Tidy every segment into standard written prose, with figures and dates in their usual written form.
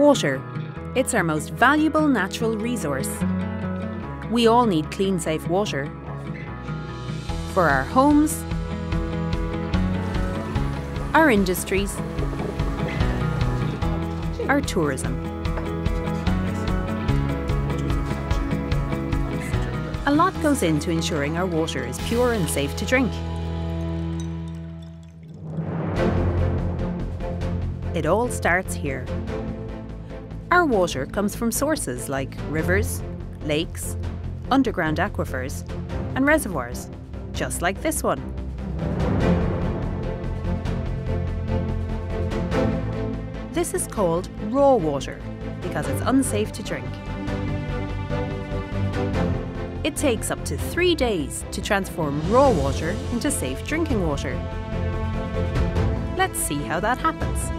Water. It's our most valuable natural resource. We all need clean, safe water. For our homes, our industries, our tourism. A lot goes into ensuring our water is pure and safe to drink. It all starts here. Our water comes from sources like rivers, lakes, underground aquifers, and reservoirs, just like this one. This is called raw water because it's unsafe to drink. It takes up to 3 days to transform raw water into safe drinking water. Let's see how that happens.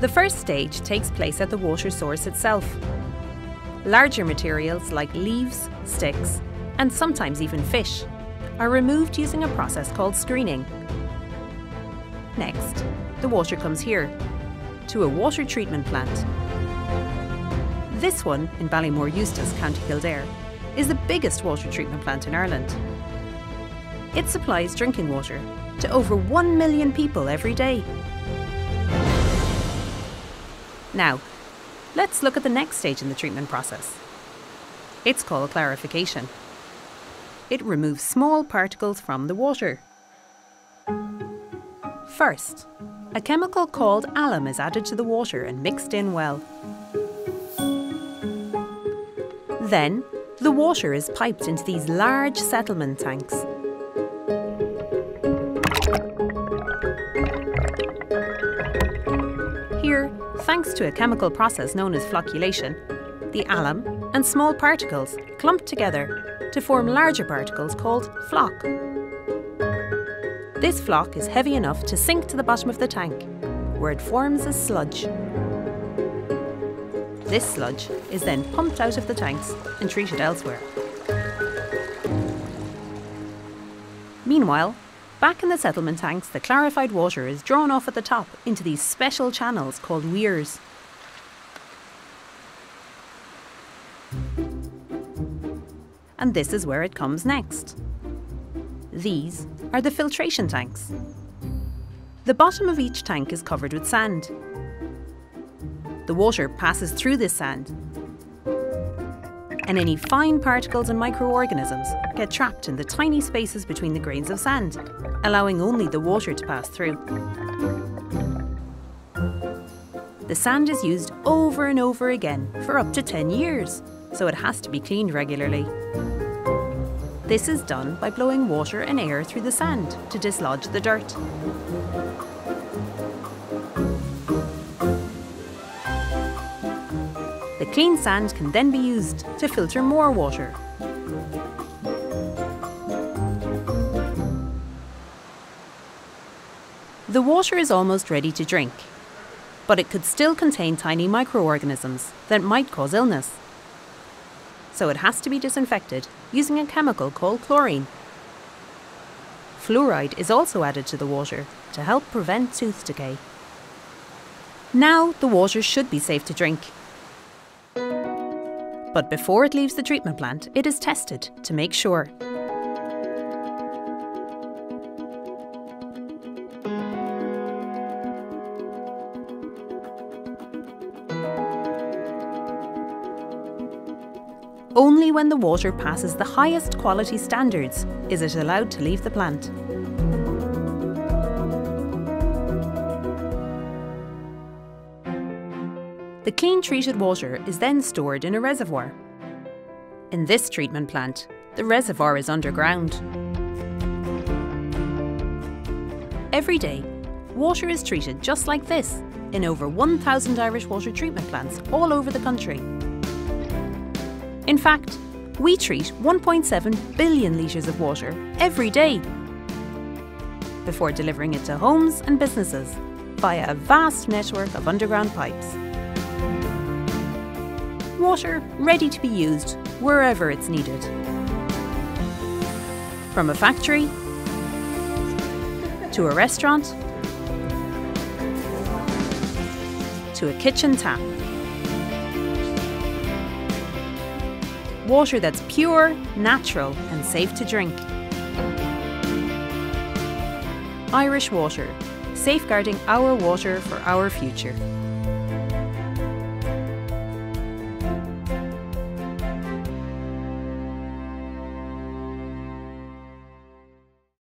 The first stage takes place at the water source itself. Larger materials like leaves, sticks, and sometimes even fish are removed using a process called screening. Next, the water comes here, to a water treatment plant. This one, in Ballymore Eustace, County Kildare, is the biggest water treatment plant in Ireland. It supplies drinking water to over 1 million people every day. Now, let's look at the next stage in the treatment process. It's called clarification. It removes small particles from the water. First, a chemical called alum is added to the water and mixed in well. Then, the water is piped into these large settlement tanks. Here, thanks to a chemical process known as flocculation, the alum and small particles clump together to form larger particles called flock. This flock is heavy enough to sink to the bottom of the tank, where it forms as sludge. This sludge is then pumped out of the tanks and treated elsewhere. Meanwhile, back in the settlement tanks, the clarified water is drawn off at the top into these special channels called weirs. And this is where it comes next. These are the filtration tanks. The bottom of each tank is covered with sand. The water passes through this sand, and any fine particles and microorganisms get trapped in the tiny spaces between the grains of sand, allowing only the water to pass through. The sand is used over and over again for up to 10 years, so it has to be cleaned regularly. This is done by blowing water and air through the sand to dislodge the dirt. The clean sand can then be used to filter more water. The water is almost ready to drink, but it could still contain tiny microorganisms that might cause illness. So it has to be disinfected using a chemical called chlorine. Fluoride is also added to the water to help prevent tooth decay. Now the water should be safe to drink. But before it leaves the treatment plant, it is tested to make sure. Only when the water passes the highest quality standards is it allowed to leave the plant. The clean treated water is then stored in a reservoir. In this treatment plant, the reservoir is underground. Every day, water is treated just like this in over 1,000 Irish water treatment plants all over the country. In fact, we treat 1.7 billion litres of water every day before delivering it to homes and businesses via a vast network of underground pipes. Water ready to be used wherever it's needed. From a factory, to a restaurant, to a kitchen tap. Water that's pure, natural and safe to drink. Irish Water, safeguarding our water for our future.